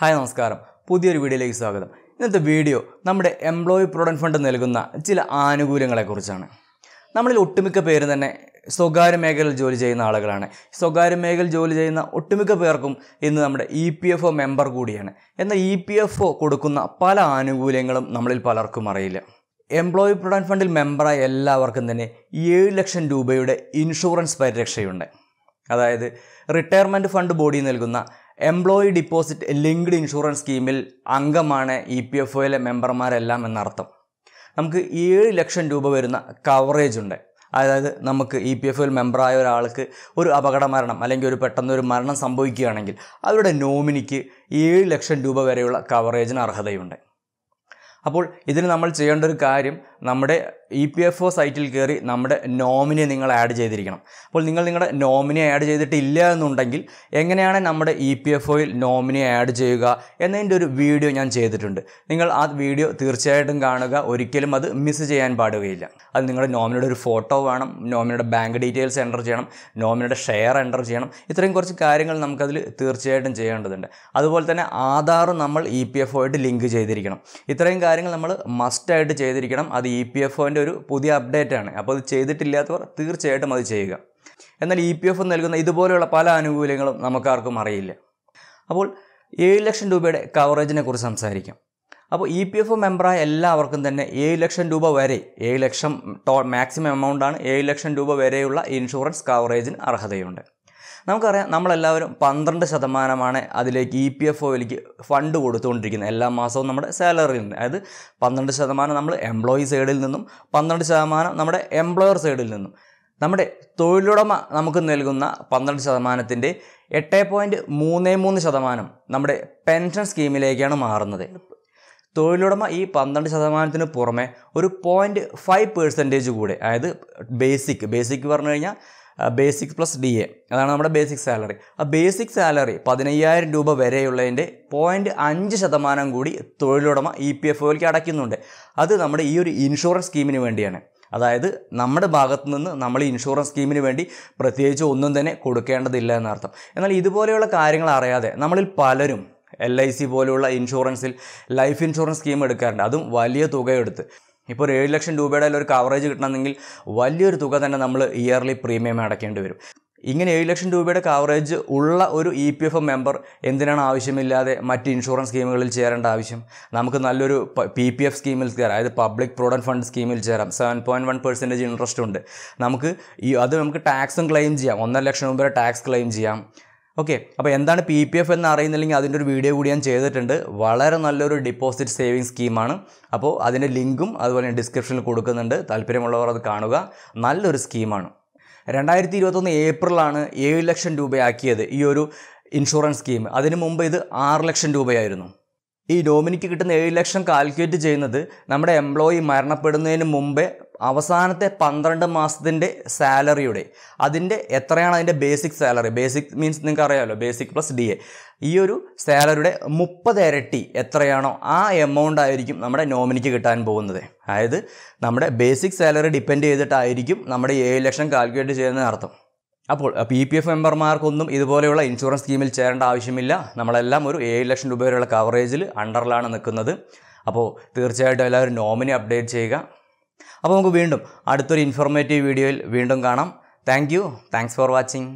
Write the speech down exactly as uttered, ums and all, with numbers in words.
hi നമസ്കാരം പുതിയൊരു വീഡിയോയിലേക്ക് സ്വാഗതം ഇന്നത്തെ വീഡിയോ നമ്മുടെ എംപ്ലോയി പ്രൊവിഡന്റ് ഫണ്ട് നൽകുന്ന ചില ആനുകൂല്യങ്ങളെ കുറിച്ചാണ് നമ്മളിൽ ഒട്ടുമിക്ക പേര് തന്നെ സ്വകാര്യ മേഖലയിൽ ജോലി ചെയ്യുന്ന ആളുകളാണ് സ്വകാര്യ മേഖലയിൽ ജോലി ചെയ്യുന്ന ഒട്ടുമിക്ക പേർക്കും ഇന്ന് നമ്മുടെ E P F O member കൂടിയാണ് എന്നാൽ ഇ പി എഫ് ഒ കൊടുക്കുന്ന പല ആനുകൂല്യങ്ങളും നമ്മളിൽ പലർക്കും അറിയില്ല എംപ്ലോയി പ്രൊവിഡന്റ് ഫണ്ടിൽ മെമ്പറായ എല്ലാവർക്കും തന്നെ ഏഴ് ലക്ഷം രൂപയുടെ ഇൻഷുറൻസ് പരിരക്ഷയുണ്ട് അതായത് റിട്ടയർമെൻറ്റ് ഫണ്ട് ബോഡി നൽകുന്ന എംപ്ലോയി ഡിപ്പോസിറ്റ് ലിങ്ക്ഡ് ഇൻഷുറൻസ് സ്കീമിൽ അംഗമാണ് ഇ പി എഫ് ഒയിലെ മെമ്പർമാരെല്ലാം എന്നർത്ഥം നമുക്ക് ഏഴ് ലക്ഷം രൂപ വരുന്ന കവറേജ് ഉണ്ട് അതായത് നമുക്ക് ഇ പി എഫ് ഒയിൽ മെമ്പറായ ഒരാൾക്ക് ഒരു അപകട മരണം അല്ലെങ്കിൽ ഒരു പെട്ടെന്നൊരു മരണം സംഭവിക്കുകയാണെങ്കിൽ അവരുടെ നോമിനിക്ക് ഏഴ് ലക്ഷം രൂപ വരെയുള്ള കവറേജിന് അർഹതയുണ്ട് അപ്പോൾ ഇതിന് നമ്മൾ ചെയ്യേണ്ട ഒരു കാര്യം നമ്മുടെ ഇ പി എഫ് ഒ സൈറ്റിൽ കയറി നമ്മുടെ നോമിനിയെ നിങ്ങൾ ആഡ് ചെയ്തിരിക്കണം അപ്പോൾ നിങ്ങൾ നിങ്ങളുടെ നോമിനിയെ ആഡ് ചെയ്തിട്ടില്ല എന്നുണ്ടെങ്കിൽ എങ്ങനെയാണ് നമ്മുടെ ഇ പി എഫ് ഒയിൽ നോമിനിയെ ആഡ് ചെയ്യുക എന്നതിൻ്റെ ഒരു വീഡിയോ ഞാൻ ചെയ്തിട്ടുണ്ട് നിങ്ങൾ ആ വീഡിയോ തീർച്ചയായിട്ടും കാണുക ഒരിക്കലും അത് മിസ് ചെയ്യാൻ പാടുകയില്ല അത് നിങ്ങളുടെ നോമിനിയുടെ ഒരു ഫോട്ടോ വേണം നോമിനിയുടെ ബാങ്ക് ഡീറ്റെയിൽസ് എൻ്റർ ചെയ്യണം നോമിനിയുടെ ഷെയർ എൻ്റർ ചെയ്യണം ഇത്രയും കുറച്ച് കാര്യങ്ങൾ നമുക്കതിൽ തീർച്ചയായിട്ടും ചെയ്യേണ്ടതുണ്ട് അതുപോലെ തന്നെ ആധാർ നമ്മൾ ഇ പി എഫ് ഒയായിട്ട് ലിങ്ക് ചെയ്തിരിക്കണം ഇത്രയും കാര്യങ്ങൾ നമ്മൾ മസ്റ്റായിട്ട് ചെയ്തിരിക്കണം അത് ഇ പി എഫ് ഒൻ്റെ ഒരു പുതിയ അപ്ഡേറ്റ് ആണ് അപ്പോൾ അത് ചെയ്തിട്ടില്ലാത്തവർ തീർച്ചയായിട്ടും അത് ചെയ്യുക എന്നാൽ ഇ പി എഫ് ഒ നൽകുന്ന ഇതുപോലെയുള്ള പല ആനുകൂല്യങ്ങളും നമുക്കാർക്കും അറിയില്ല അപ്പോൾ ഏഴ് ലക്ഷം രൂപയുടെ കവറേജിനെ കുറിച്ച് സംസാരിക്കാം അപ്പോൾ ഇ പി എഫ് ഒ മെമ്പറായ എല്ലാവർക്കും തന്നെ ഏഴ് ലക്ഷം രൂപ വരെ ഏഴ് ലക്ഷം ടോ മാക്സിമം എമൗണ്ടാണ് ഏഴ് ലക്ഷം രൂപ വരെയുള്ള ഇൻഷുറൻസ് കവറേജിന് അർഹതയുണ്ട് നമുക്കറിയാം നമ്മളെല്ലാവരും പന്ത്രണ്ട് ശതമാനമാണ് അതിലേക്ക് ഇ പി എഫ് ഒയിലേക്ക് ഫണ്ട് കൊടുത്തുകൊണ്ടിരിക്കുന്നത് എല്ലാ മാസവും നമ്മുടെ സാലറിയിൽ നിന്ന് അതായത് പന്ത്രണ്ട് ശതമാനം നമ്മൾ എംപ്ലോയി സൈഡിൽ നിന്നും പന്ത്രണ്ട് ശതമാനം നമ്മുടെ എംപ്ലോയർ സൈഡിൽ നിന്നും നമ്മുടെ തൊഴിലുടമ നമുക്ക് നൽകുന്ന പന്ത്രണ്ട് ശതമാനത്തിൻ്റെ എട്ട് പോയിൻറ്റ് മൂന്ന് മൂന്ന് ശതമാനം നമ്മുടെ പെൻഷൻ സ്കീമിലേക്കാണ് മാറുന്നത് തൊഴിലുടമ ഈ പന്ത്രണ്ട് ശതമാനത്തിന് പുറമെ ഒരു പോയിൻറ്റ് ഫൈവ് പേഴ്സൻറ്റേജ് കൂടെ അതായത് ബേസിക് ബേസിക് പറഞ്ഞു കഴിഞ്ഞാൽ ബേസിക് പ്ലസ് ഡി എ അതാണ് നമ്മുടെ ബേസിക് സാലറി ആ ബേസിക് സാലറി പതിനയ്യായിരം രൂപ വരെയുള്ളതിൻ്റെ പോയിൻറ്റ് അഞ്ച് ശതമാനം കൂടി തൊഴിലുടമ ഇ പി എഫ് ഒയിലേക്ക് അടയ്ക്കുന്നുണ്ട് അത് നമ്മുടെ ഈ ഒരു ഇൻഷുറൻസ് സ്കീമിന് വേണ്ടിയാണ് അതായത് നമ്മുടെ ഭാഗത്തു നിന്ന് നമ്മൾ ഇൻഷുറൻസ് സ്കീമിന് വേണ്ടി പ്രത്യേകിച്ച് ഒന്നും തന്നെ കൊടുക്കേണ്ടതില്ല എന്നർത്ഥം എന്നാൽ ഇതുപോലെയുള്ള കാര്യങ്ങൾ അറിയാതെ നമ്മളിൽ പലരും എൽ ഐ സി പോലെയുള്ള ഇൻഷുറൻസിൽ ലൈഫ് ഇൻഷുറൻസ് സ്കീം എടുക്കാറുണ്ട് അതും വലിയ തുകയെടുത്ത് ഇപ്പോൾ ഒരു ഏഴ് ലക്ഷം രൂപയുടെ ഒരു കവറേജ് കിട്ടണമെങ്കിൽ വലിയൊരു തുക തന്നെ നമ്മൾ ഇയർലി പ്രീമിയം അടയ്ക്കേണ്ടി വരും ഇങ്ങനെ ഏഴ് ലക്ഷം രൂപയുടെ കവറേജ് ഉള്ള ഒരു E P F O member എന്തിനാണ് ആവശ്യമില്ലാതെ മറ്റ് ഇൻഷുറൻസ് സ്കീമുകളിൽ ചേരേണ്ട ആവശ്യം നമുക്ക് നല്ലൊരു പി പി എഫ് സ്കീമിൽ ചേരാം അതായത് പബ്ലിക് പ്രൊവിഡന്റ് ഫണ്ട് സ്കീമിൽ ചേരാം seven point one percentage interest ഉണ്ട് നമുക്ക് ഈ അത് നമുക്ക് ടാക്സും ക്ലെയിം ചെയ്യാം ഒന്നര ലക്ഷം രൂപ ടാക്സ് ക്ലെയിം ചെയ്യാം ഓക്കെ അപ്പോൾ എന്താണ് പി പി എഫ് എന്ന് അറിയുന്നില്ലെങ്കിൽ അതിൻ്റെ ഒരു വീഡിയോ കൂടി ഞാൻ ചെയ്തിട്ടുണ്ട് വളരെ നല്ലൊരു ഡിപ്പോസിറ്റ് സേവിങ് സ്കീമാണ് അപ്പോൾ അതിൻ്റെ ലിങ്കും അതുപോലെ ഡിസ്ക്രിപ്ഷനിൽ കൊടുക്കുന്നുണ്ട് താല്പര്യമുള്ളവർ അത് കാണുക നല്ലൊരു സ്കീമാണ് രണ്ടായിരത്തി ഇരുപത്തൊന്ന് ഏപ്രിലാണ് ഏഴ് ലക്ഷം രൂപയാക്കിയത് ഈ ഒരു ഇൻഷുറൻസ് സ്കീം അതിന് മുമ്പ് ഇത് ആറ് ലക്ഷം രൂപയായിരുന്നു ഈ നോമിനിക്ക് കിട്ടുന്ന ഏഴ് ലക്ഷം കാൽക്കുലേറ്റ് ചെയ്യുന്നത് നമ്മുടെ എംപ്ലോയി മരണപ്പെടുന്നതിന് മുമ്പേ അവസാനത്തെ പന്ത്രണ്ട് മാസത്തിൻ്റെ സാലറിയുടെ അതിൻ്റെ എത്രയാണ് അതിൻ്റെ ബേസിക് സാലറി ബേസിക് മീൻസ് നിങ്ങൾക്ക് അറിയാമല്ലോ ബേസിക് പ്ലസ് ഡി എ ഈ ഒരു സാലറിയുടെ മുപ്പത് ഇരട്ടി എത്രയാണോ ആ എമൗണ്ട് ആയിരിക്കും നമ്മുടെ നോമിനിക്ക് കിട്ടാൻ പോകുന്നത് അതായത് നമ്മുടെ ബേസിക് സാലറി ഡിപ്പെൻഡ് ചെയ്തിട്ടായിരിക്കും നമ്മുടെ ഏഴ് ലക്ഷം കാൽക്കുലേറ്റ് ചെയ്യുന്ന അർത്ഥം അപ്പോൾ പി പി എഫ് മെമ്പർമാർക്കൊന്നും ഇതുപോലെയുള്ള ഇൻഷുറൻസ് സ്കീമിൽ ചേരേണ്ട ആവശ്യമില്ല നമ്മളെല്ലാം ഒരു ഏഴ് ലക്ഷം രൂപ വരെയുള്ള കവറേജിൽ അണ്ടറിലാണ് നിൽക്കുന്നത് അപ്പോൾ തീർച്ചയായിട്ടും എല്ലാവരും നോമിനി അപ്ഡേറ്റ് ചെയ്യുക അപ്പോൾ നമുക്ക് വീണ്ടും അടുത്തൊരു ഇൻഫോർമേറ്റീവ് വീഡിയോയിൽ വീണ്ടും കാണാം thank you thanks for watching